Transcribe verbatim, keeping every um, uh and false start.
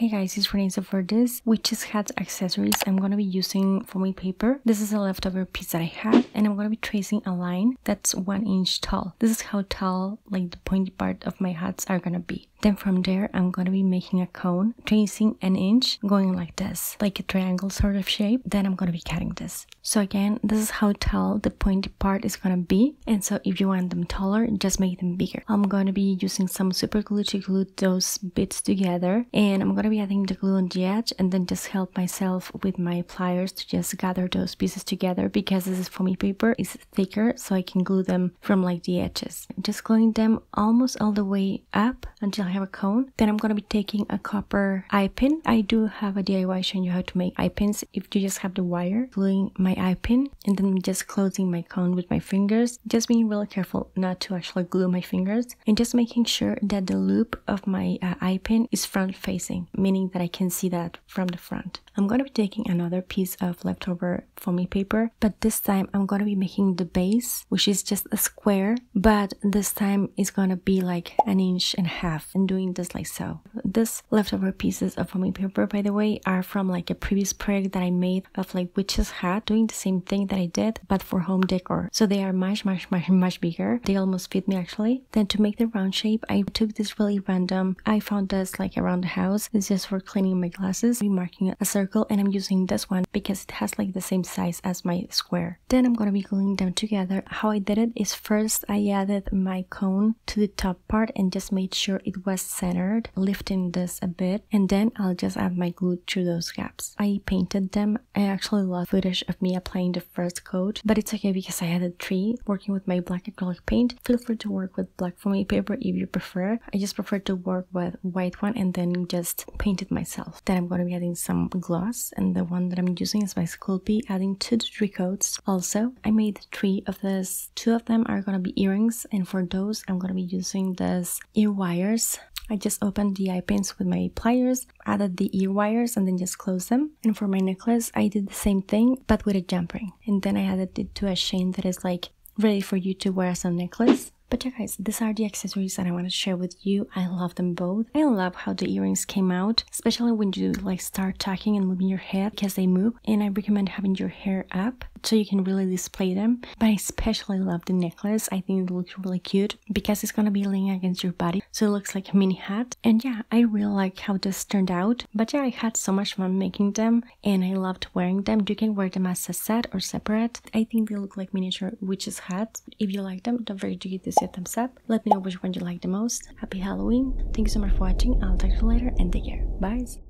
Hey guys, it's Renee. So for this witch's hat accessories, I'm going to be using foamy paper. This is a leftover piece that I had, and I'm going to be tracing a line that's one inch tall. This is how tall like the pointy part of my hats are going to be. Then from there, I'm going to be making a cone, tracing an inch, going like this, like a triangle sort of shape. Then I'm going to be cutting this. So again, this is how tall the pointy part is going to be. And so if you want them taller, just make them bigger. I'm going to be using some super glue to glue those bits together. And I'm going to be adding the glue on the edge and then just help myself with my pliers to just gather those pieces together, because this is foamy paper, it's thicker, so I can glue them from like the edges. Just gluing them almost all the way up until have a cone. Then I'm going to be taking a copper eye pin. I do have a D I Y showing you how to make eye pins if you just have the wire. Gluing my eye pin and then just closing my cone with my fingers, just being really careful not to actually glue my fingers, and just making sure that the loop of my uh, eye pin is front facing, meaning that I can see that from the front. I'm going to be taking another piece of leftover foamy paper, but this time I'm going to be making the base, which is just a square, but this time it's going to be like an inch and a half, and doing this like so. This leftover pieces of foamy paper, by the way, are from like a previous project that I made of like witch's hat, doing the same thing that I did but for home decor. So they are much much much much bigger. They almost fit me actually. Then to make the round shape, I took this really random, I found this like around the house. It's just for cleaning my glasses. I'm marking a circle, and I'm using this one because it has like the same size as my square. Then I'm gonna be gluing them together. How I did it is first I added my cone to the top part and just made sure it was centered, lifting this a bit, and then I'll just add my glue through those gaps. I painted them. I actually lost footage of me applying the first coat, but it's okay because I had a tree working with my black acrylic paint. Feel free to work with black foamy paper if you prefer. I just prefer to work with white one and then just paint it myself. Then I'm going to be adding some gloss, and the one that I'm using is by Sculpey, adding two to three coats. Also, I made three of this. Two of them are going to be earrings, and for those I'm going to be using this ear wires. I just opened the eye pins with my pliers, added the ear wires, and then just closed them. And for my necklace, I did the same thing, but with a jump ring. And then I added it to a chain that is like ready for you to wear as a necklace. But yeah guys, these are the accessories that I want to share with you. I love them both. I love how the earrings came out, especially when you like start tucking and moving your head, because they move. And I recommend having your hair up so you can really display them. But I especially love the necklace. I think it looks really cute because it's going to be laying against your body, so it looks like a mini hat. And yeah, I really like how this turned out. But yeah, I had so much fun making them, and I loved wearing them. You can wear them as a set or separate. I think they look like miniature witches' hats. If you like them, don't forget to give this a thumbs up. Let me know which one you like the most. Happy Halloween. Thank you so much for watching. I'll talk to you later, and take care. Bye.